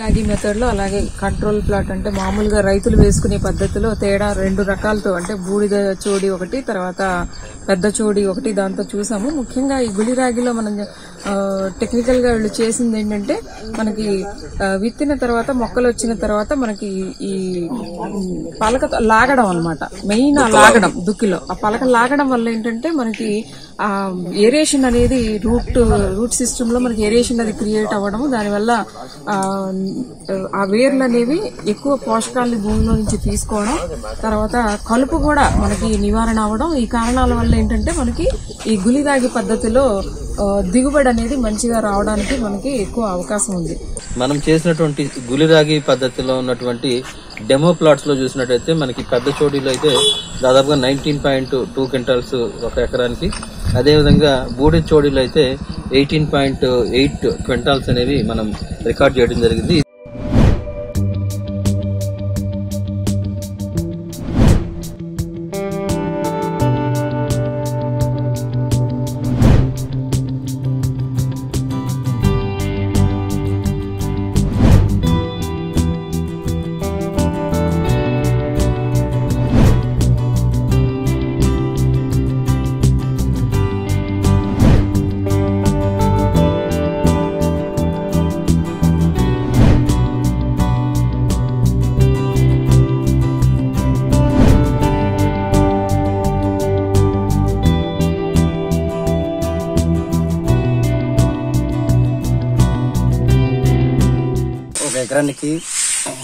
రాగి మెథడ్ లో అలాగే కంట్రోల్ ప్లాట్ అంటే మామూలుగా రైతులు వేసుకునే పద్ధతిలో తేడా రెండు రకాలతో అంటే బూడిద చోడి ఒకటి తర్వాత పెద్ద చోడి ఒకటి దాంతో చూసాము. ముఖ్యంగా ఈ గుళి రాగిలో మనం టెక్నికల్ గా వీళ్ళు చేసింది ఏంటంటే మనకి విత్తిన తర్వాత మొక్కలు వచ్చిన తర్వాత మనకి ఈ పలక లాగడం అన్నమాట. మెయిన్ ఆ లాగడం దుక్కిలో ఆ పలక లాగడం వల్ల ఏంటంటే మనకి ఆ ఏరేషన్ అనేది రూట్ సిస్టమ్ లో మనకి ఏరేషన్ అది క్రియేట్ అవ్వడం దానివల్ల ఆ వేర్లు అనేవి ఎక్కువ పోషకాలని భూమిలో నుంచి తీసుకోవడం తర్వాత కలుపు కూడా మనకి నివారణ అవ్వడం ఈ కారణాల వల్ల ఏంటంటే మనకి ఈ గుళి రాగి పద్ధతిలో దిగుబడి అనేది మంచిగా రావడానికి మనకి ఎక్కువ అవకాశం ఉంది. మనం చేసినటువంటి గుళి రాగి పద్ధతిలో ఉన్నటువంటి డెమో ప్లాట్స్ లో చూసినట్టయితే మనకి పెద్ద చోడీలో అయితే దాదాపుగా 19.2 క్వింటాల్స్ ఒక ఎకరానికి, అదేవిధంగా బూడి చోడీలో అయితే 18.8 క్వింటాల్స్ అనేవి మనం రికార్డ్ చేయడం జరిగింది.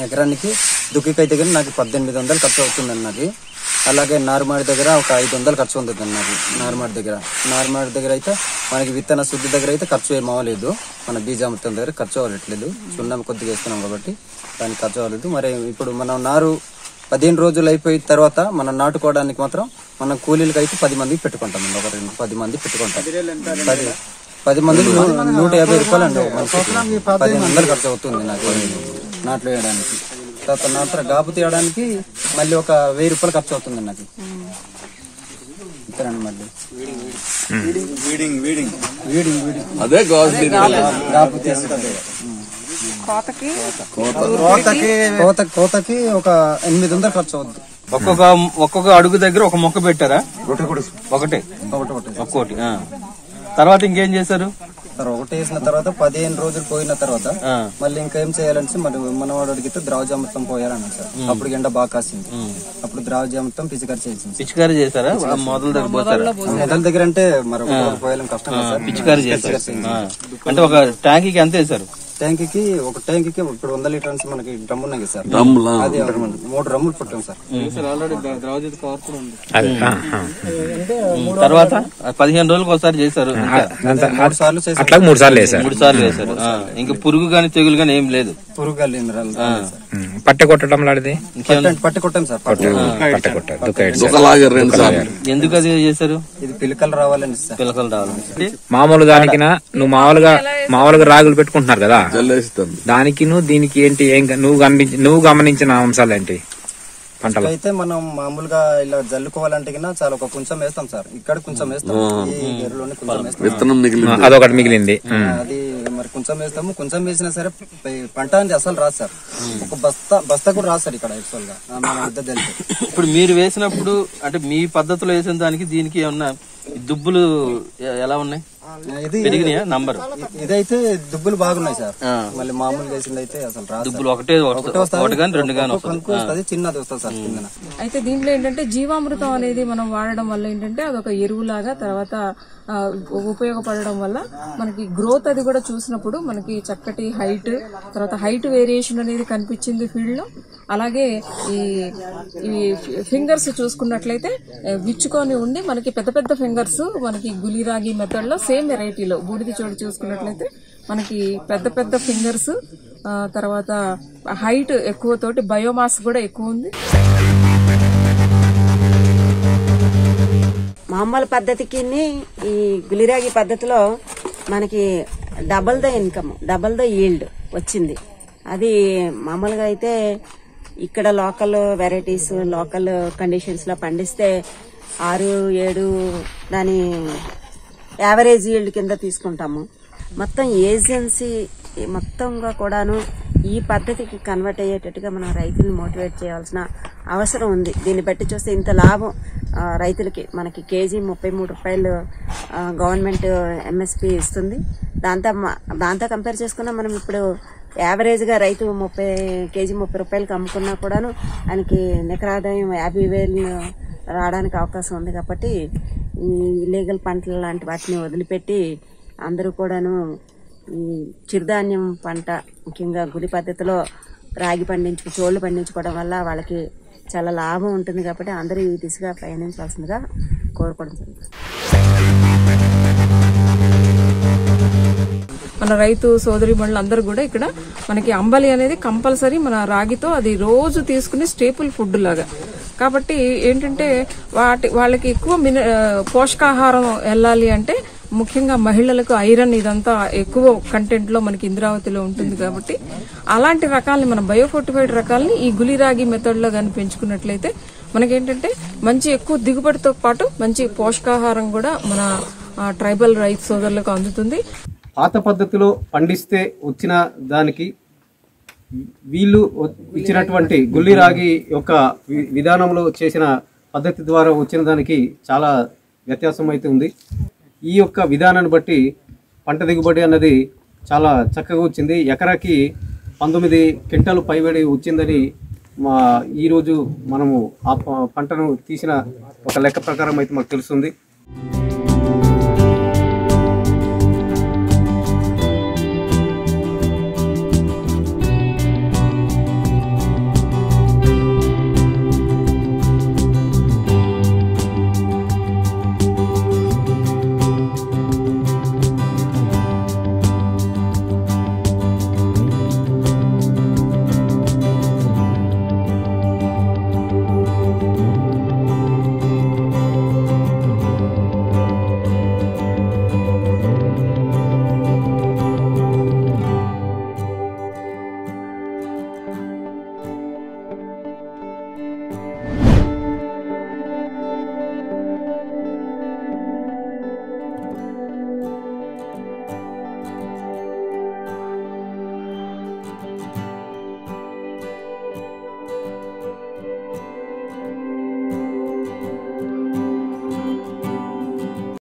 ఎకరానికి దుక్కికై దగ్గర నాకు 1800 ఖర్చు అవుతుందండి నాకు. అలాగే నార్మాడి దగ్గర ఒక 500 ఖర్చు ఉంటుందండి నాకు. నార్మాడి దగ్గర అయితే మనకి విత్తన శుద్ధి దగ్గర అయితే ఖర్చు ఏమవ్వలేదు, మన బీజామృతం దగ్గర ఖర్చు అవ్వట్లేదు, సున్నం కొద్దిగా వేస్తున్నాం కాబట్టి దానికి ఖర్చు అవ్వలేదు. మరి ఇప్పుడు మనం నారు 15 రోజులు అయిపోయిన తర్వాత మనం నాటుకోవడానికి మాత్రం మనం కూలీలకి అయితే 10 మంది పెట్టుకుంటామండి, ఒక 10 మంది పెట్టుకుంటాం. 10 మందికి 150 రూపాయలు అండి, 1500 ఖర్చు అవుతుంది నాకు నాట్లు వేయడానికి. తర్వాత నాట్ర గాపు తీయడానికి మళ్ళీ ఒక 1000 రూపాయలు ఖర్చు అవుతుంది నాకు. ఇస్తారండి మళ్ళీ గాపు తీస్తుంది. కోతకి ఒక 800 ఖర్చు అవుతుంది. ఒక్కొక్క అడుగు దగ్గర ఒక మొక్క పెట్టారా? ఒకటి. తర్వాత ఇంకేం చేశారు? ఒకటి వేసిన తర్వాత 15 రోజులు పోయిన తర్వాత మళ్ళీ ఇంకేం చేయాలంటే మనవాడు అడిగితే ద్రావజామృతం పోయాలని సార్. అప్పుడు ఎండ బాగా కాసింది, అప్పుడు ద్రావజామృతం పిచికారీ చేశారా? మొదల దగ్గర అంటే మరి పోయాలని కష్టం కదా సార్. పిచికారీ చేశారు అంటే ఒక ట్యాంకీకి ఎంత వేశారు? ట్యాంకీకి 100 లీటర్స్ మనకి డ్రమ్ ఉన్నాయి సార్. 3 డ్రమ్ములు పుట్టాం సార్. తర్వాత 15 రోజులకు ఒకసారి చేశారు, 3 సార్లు వేశారు. ఇంకా పురుగు గానీ తెగులు గానీ ఏం లేదు? పురుగు పట్టె కొట్టడం లాంటిది పట్టె కొట్టాం సార్. ఎందుకు అది చేశారు? ఇది పిలకలు రావాలని సార్. మామూలు దానికి నువ్వు మామూలుగా రాగులు పెట్టుకుంటున్నారు కదా, దానికి దీనికి ఏంటి నువ్వు గమనించిన అంశాలు ఏంటి? అయితే మనం మామూలుగా ఇలా జల్లుకోవాలంటే చాలా ఒక కొంచెం వేస్తాం సార్, ఇక్కడ కొంచెం వేస్తాం, ఈ గేరులోనే కొంచెం వేస్తాం, అదొకటి మిగిలింది అది మరి కొంచెం వేస్తాము. కొంచెం వేసినా సరే పంట అనేది అసలు రాదు సార్, ఒక బస్తా కూడా రాదు సార్ ఇక్కడ యాక్చువల్ గా. ఇప్పుడు మీరు వేసినప్పుడు అంటే మీ పద్ధతిలో వేసిన దానికి దీనికి ఏమన్నా దుబ్బులు ఎలా ఉన్నాయి? ఇదైతే దుబ్బులు బాగున్నాయి సార్. మళ్ళీ మామూలుగా వేసిందైతే అసలు దుబ్బులు ఒకటి చిన్నది వస్తుంది సార్. అయితే దీంట్లో ఏంటంటే జీవామృతం అనేది మనం వాడడం వల్ల ఏంటంటే అదొక ఎరువులాగా తర్వాత ఉపయోగపడడం వల్ల మనకి గ్రోత్ అది కూడా చూసినప్పుడు మనకి చక్కటి హైట్ వేరియేషన్ అనేది కనిపించింది ఫీల్డ్ లో. అలాగే ఈ ఫింగర్స్ చూసుకున్నట్లయితే విచ్చుకొని ఉండి మనకి పెద్ద ఫింగర్స్ మనకి గుళి రాగి మెథడ్ లో సేమ్ వెరైటీలో బూడిద చోడు చూసుకున్నట్లయితే మనకి పెద్ద ఫింగర్స్, తర్వాత హైట్ ఎక్కువ తోటి బయోమాస్ కూడా ఎక్కువ ఉంది. మామూలు పద్ధతికి ఈ గుళి రాగి పద్ధతిలో మనకి double the income, double the yield వచ్చింది. అది మామూలుగా అయితే ఇక్కడ లోకల్ వెరైటీస్ లోకల్ కండిషన్స్లో పండిస్తే 6-7 దాని యావరేజ్ ఈల్డ్ కింద తీసుకుంటాము. మొత్తం ఏజెన్సీ మొత్తంగా ఈ పద్ధతికి కన్వర్ట్ అయ్యేటట్టుగా మనం రైతుల్ని మోటివేట్ చేయాల్సిన అవసరం ఉంది। దీని బట్టి చూస్తే ఇంత లాభం రైతులకు మనకి కేజీ 33 రూపాయలు గవర్నమెంట్ ఎంఎస్పి ఇస్తుంది। దాంతో కంపేర్ చేసుకున్నా మనం ఇప్పుడు యావరేజ్ గా రైతు కేజీ 30 రూపాయలకు అమ్ముకున్నా కూడాను దానికి నికర ఆదాయం 50,000 రావడానికి అవకాశం ఉంది। కాబట్టి ఈ ఇల్లీగల్ పంటలు లాంటి వాటిని వదిలిపెట్టి అందరూ కూడాను చిరుధాన్యం పంట ముఖ్యంగా గుడి పద్ధతిలో రాగి పండించుకు చోళ్ళు పండించుకోవడం వల్ల వాళ్ళకి చాలా లాభం ఉంటుంది। కాబట్టి అందరూ ఈ దిశగా ప్రయాణించాల్సిందిగా కోరుకోవడం జరుగుతుంది। మన రైతు సోదరి మనులందరూ కూడా ఇక్కడ మనకి అంబలి అనేది కంపల్సరీ మన రాగితో అది రోజు తీసుకునే స్టేపుల్ ఫుడ్ లాగా కాబట్టి ఏంటంటే వాళ్ళకి ఎక్కువ పోషకాహారం వెళ్ళాలి అంటే ముఖ్యంగా మహిళలకు ఐరన్ ఇదంతా ఎక్కువ కంటెంట్ లో మనకి ఇంద్రావతిలో ఉంటుంది। కాబట్టి అలాంటి రకాలని మన బయోఫోర్టిఫైడ్ రకాలని ఈ గులిరాగి మెథడ్ లో గాని పెంచుకున్నట్లయితే మనకేంటంటే మంచి ఎక్కువ దిగుబడితో పాటు మంచి పోషకాహారం కూడా మన ట్రైబల్ రైతు సోదరులకు అందుతుంది। పాత పద్ధతిలో పండిస్తే వచ్చిన దానికి వీళ్ళు ఇచ్చినటువంటి గుల్లి రాగి యొక్క విధానంలో చేసిన పద్ధతి ద్వారా వచ్చిన దానికి చాలా వ్యత్యాసం అయితే ఉంది। ఈ యొక్క విధానాన్ని బట్టి పంట దిగుబడి అన్నది చాలా చక్కగా వచ్చింది। ఎకరాకి 19 క్వింటాలు పైబడి వచ్చిందని ఈరోజు మనము ఆ పంటను తీసిన ఒక లెక్క ప్రకారం అయితే మాకు తెలుస్తుంది।